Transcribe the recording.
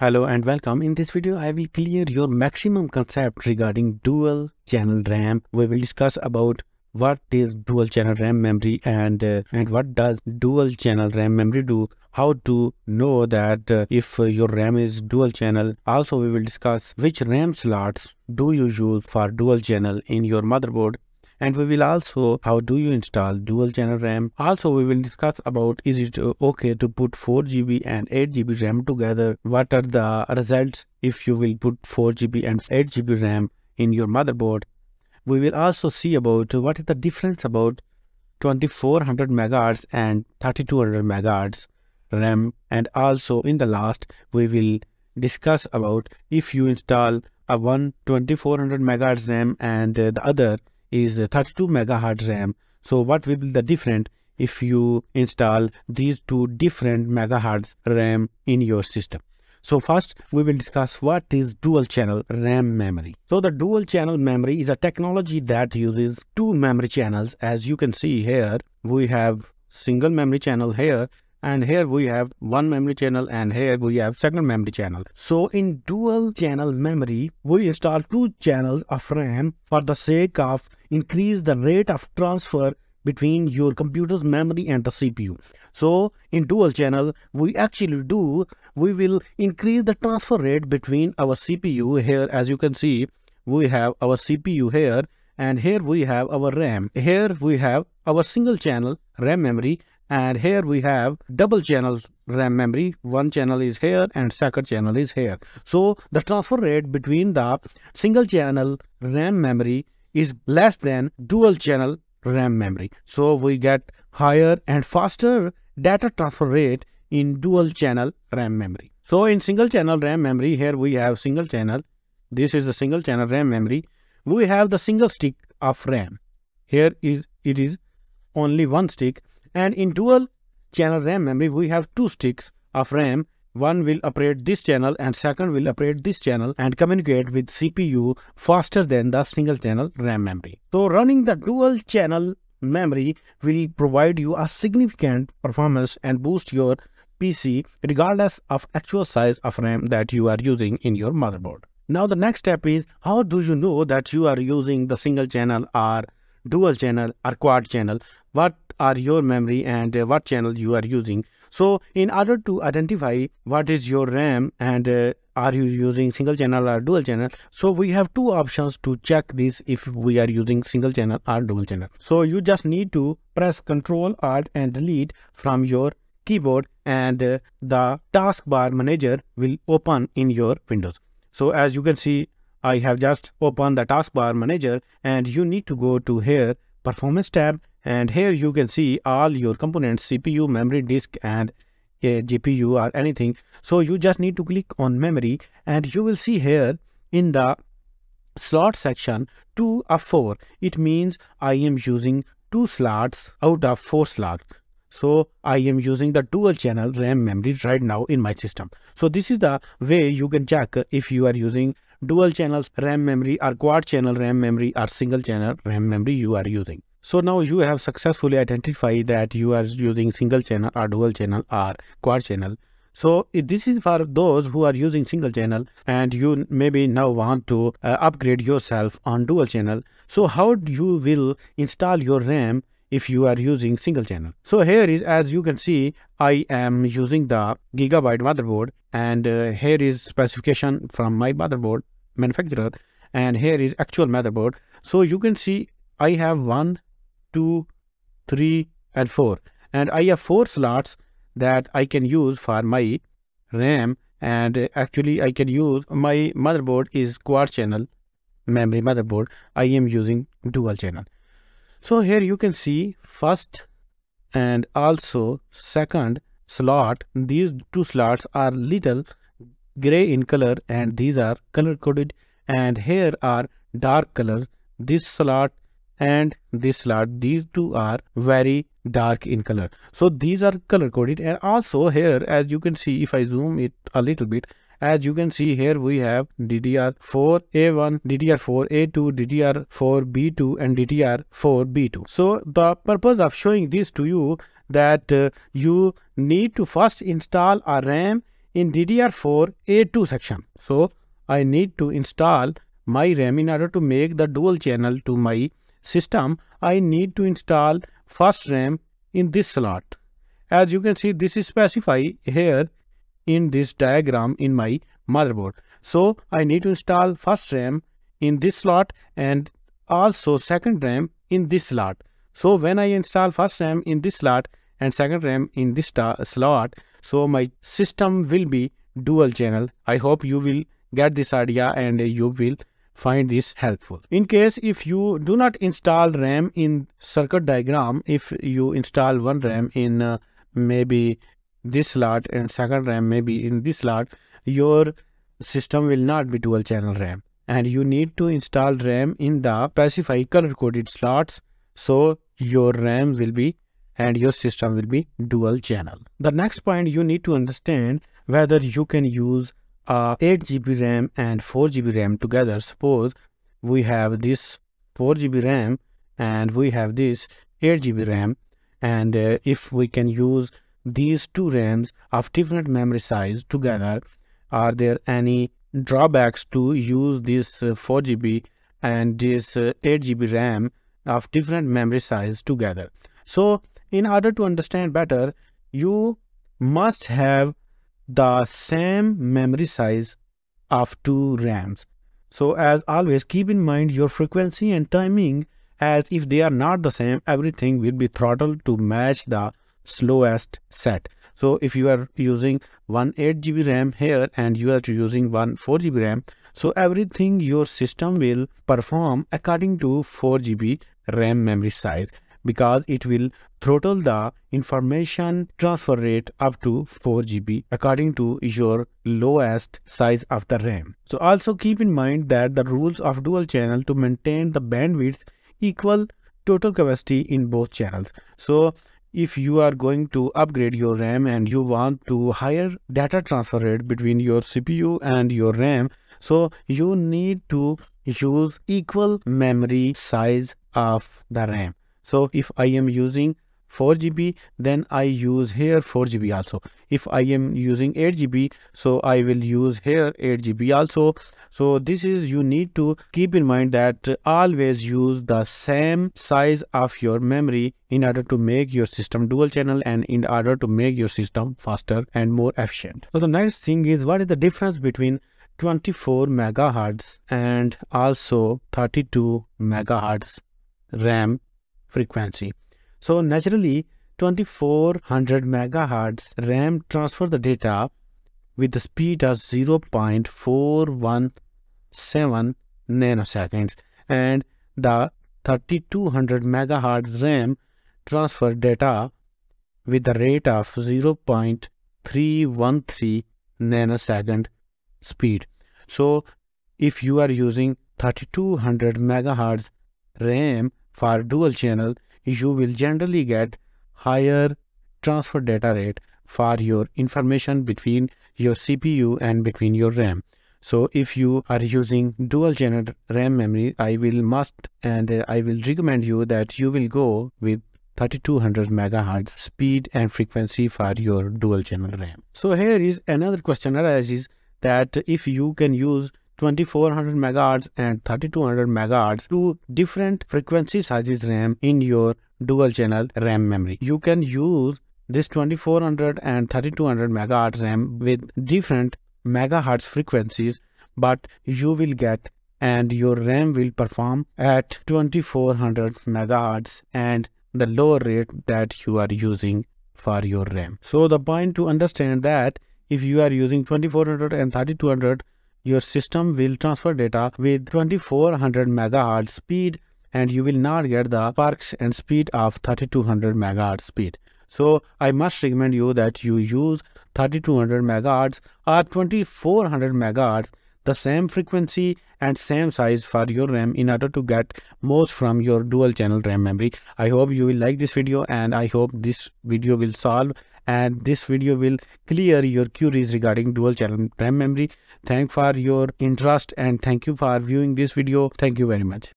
Hello and welcome. In this video, I will clear your maximum concept regarding dual channel RAM. We will discuss about what is dual channel RAM memory and what does dual channel RAM memory do. How to know that if your RAM is dual channel. Also, we will discuss which RAM slots do you use for dual channel in your motherboard. And we will also how do you install dual channel RAM. Also, we will discuss about is it okay to put 4GB and 8GB RAM together. What are the results if you will put 4GB and 8GB RAM in your motherboard. We will also see about what is the difference about 2400 MHz and 3200 MHz RAM. And also in the last, we will discuss about if you install a one 2400 MHz RAM and the other is 32 megahertz RAM. So what will be the difference if you install these two different megahertz RAM in your system? So first we will discuss what is dual channel RAM memory. So the dual channel memory is a technology that uses two memory channels. As you can see here, we have single memory channel here, and here we have one memory channel, and here we have second memory channel. So in dual channel memory, we install two channels of RAM for the sake of increase the rate of transfer between your computer's memory and the CPU. So in dual channel, we will increase the transfer rate between our CPU here. As you can see, we have our CPU here, and here we have our RAM. Here we have our single channel RAM memory, and here we have double channel RAM memory. One channel is here and second channel is here. So the transfer rate between the single channel RAM memory is less than dual channel RAM memory. So we get higher and faster data transfer rate in dual channel RAM memory. So in single channel RAM memory, here we have single channel. This is the single channel RAM memory. We have the single stick of RAM. Here it is only one stick. And in dual channel RAM memory, we have two sticks of RAM. One will operate this channel and second will operate this channel and communicate with CPU faster than the single channel RAM memory. So running the dual channel memory will provide you a significant performance and boost your PC regardless of actual size of RAM that you are using in your motherboard. Now the next step is, how do you know that you are using the single channel or dual channel or quad channel? What are your memory and what channel you are using? So in order to identify what is your RAM and are you using single channel or dual channel, so we have two options to check this if we are using single channel or dual channel. So you just need to press Ctrl+Alt and delete from your keyboard, and the taskbar manager will open in your Windows. So as you can see, I have just opened the taskbar manager, and you need to go to here, performance tab. And here you can see all your components, CPU, memory, disk, and GPU or anything. So you just need to click on memory, and you will see here in the slot section 2 of 4. It means I am using 2 slots out of 4 slots. So I am using the dual channel RAM memory right now in my system. So this is the way you can check if you are using dual channel RAM memory or quad channel RAM memory or single channel RAM memory you are using. So now you have successfully identified that you are using single channel or dual channel or quad channel. So this is for those who are using single channel, and you maybe now want to upgrade yourself on dual channel. So how you will install your RAM if you are using single channel? So here is, as you can see, I am using the Gigabyte motherboard, and here is specification from my motherboard manufacturer, and here is actual motherboard. So you can see I have 1, 2, 3, and 4, and I have 4 slots that I can use for my RAM. And actually I can use, my motherboard is quad channel memory motherboard, I am using dual channel. So here you can see first and also second slot. These 2 slots are little gray in color, and these are color coded, and here are dark colors. This slot and this slot, these two are very dark in color. So these are color coded. And also here, as you can see, if I zoom it a little bit, as you can see here we have DDR4 A1, DDR4 A2, DDR4 B2 and DDR4 B2. So the purpose of showing this to you that you need to first install a RAM in DDR4 A2 section. So I need to install my RAM in order to make the dual channel to my system. I need to install first RAM in this slot. As you can see, this is specified here in this diagram in my motherboard. So I need to install first RAM in this slot and also second RAM in this slot. So when I install first RAM in this slot and second RAM in this slot, so my system will be dual channel. I hope you will get this idea and you will find this helpful. In case if you do not install RAM in circuit diagram, if you install one RAM in maybe this slot and second RAM maybe in this slot, your system will not be dual channel RAM, and you need to install RAM in the specified color coded slots. So your RAM will be and your system will be dual channel. The next point you need to understand whether you can use 8GB RAM and 4GB RAM together. Suppose we have this 4GB RAM and we have this 8GB RAM, and if we can use these two RAMs of different memory size together, are there any drawbacks to use this 4GB and this 8GB RAM of different memory size together? So in order to understand better, you must have the same memory size of two RAMs. So as always, keep in mind your frequency and timing, as if they are not the same, everything will be throttled to match the slowest set. So if you are using one 8GB RAM here and you are using one 4GB RAM, so everything your system will perform according to 4GB RAM memory size, because it will throttle the information transfer rate up to 4GB according to your lowest size of the RAM. So also keep in mind that the rules of dual channel to maintain the bandwidth equal total capacity in both channels. So if you are going to upgrade your RAM and you want to higher data transfer rate between your CPU and your RAM, so you need to use equal memory size of the RAM. So if I am using 4GB, then I use here 4GB also. If I am using 8GB, so I will use here 8GB also. So this is, you need to keep in mind that always use the same size of your memory in order to make your system dual channel and in order to make your system faster and more efficient. So the next thing is, what is the difference between 24 megahertz and also 32 megahertz RAM frequency? So naturally, 2400 megahertz RAM transfer the data with the speed of 0.417 nanoseconds, and the 3200 megahertz RAM transfer data with the rate of 0.313 nanosecond speed. So if you are using 3200 megahertz RAM for dual channel, you will generally get higher transfer data rate for your information between your CPU and between your RAM. So if you are using dual channel RAM memory, I will recommend you that you will go with 3200 megahertz speed and frequency for your dual channel RAM. So here is another question arises, that if you can use 2400 megahertz and 3200 megahertz, two different frequency sizes RAM in your dual channel RAM memory. You can use this 2400 and 3200 megahertz RAM with different megahertz frequencies, but you will get and your RAM will perform at 2400 megahertz and the lower rate that you are using for your RAM. So the point to understand that if you are using 2400 and 3200, your system will transfer data with 2400 megahertz speed and you will not get the sparks and speed of 3200 megahertz speed. So I must recommend you that you use 3200 megahertz or 2400 megahertz, the same frequency and same size for your RAM in order to get most from your dual channel RAM memory. I hope you will like this video, and I hope this video will solve and this video will clear your queries regarding dual channel RAM memory. Thank you for your interest and thank you for viewing this video. Thank you very much.